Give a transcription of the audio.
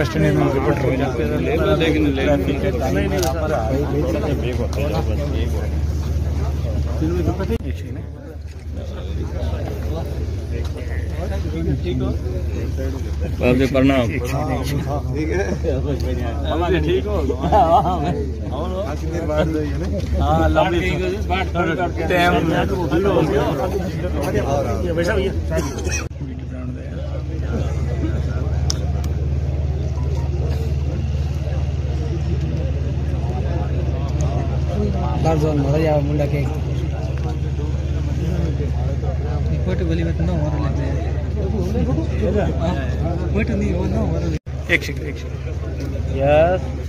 question is on the Zone, Maria Munda King. Yes.